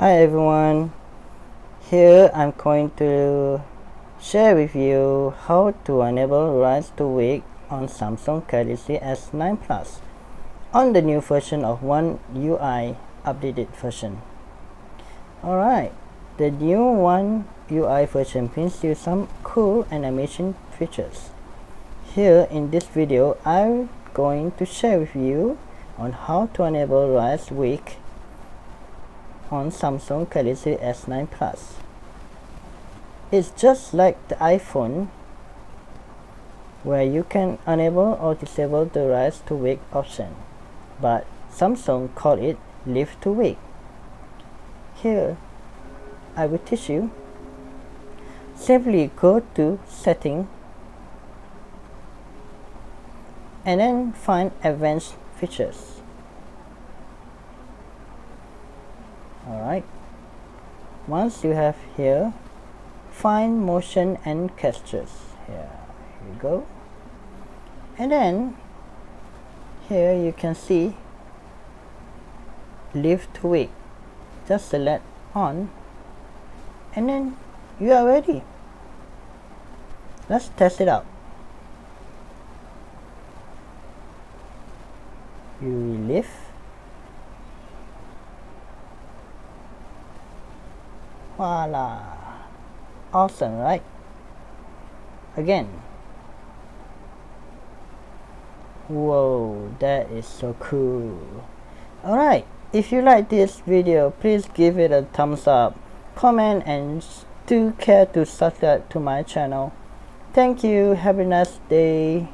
Hi everyone, here I'm going to share with you how to enable Raise to Wake on Samsung Galaxy S9 Plus on the new version of One UI updated version. Alright, the new One UI version brings you some cool animation features. Here in this video, I'm going to share with you on how to enable Raise to Wake on Samsung Galaxy S9 Plus. It's just like the iPhone, where you can enable or disable the Raise to Wake option, but Samsung called it Live to Wake. Here, I will teach you. Simply go to Settings and then find Advanced Features. Alright, once you have here, find motion and gestures. Here you go, and then here you can see Live to Wake. Just select on and then you are ready. Let's test it out. You live. Voila! Awesome, right? Again. Whoa, that is so cool. Alright, if you like this video, please give it a thumbs up, comment, and do care to subscribe to my channel. Thank you, have a nice day.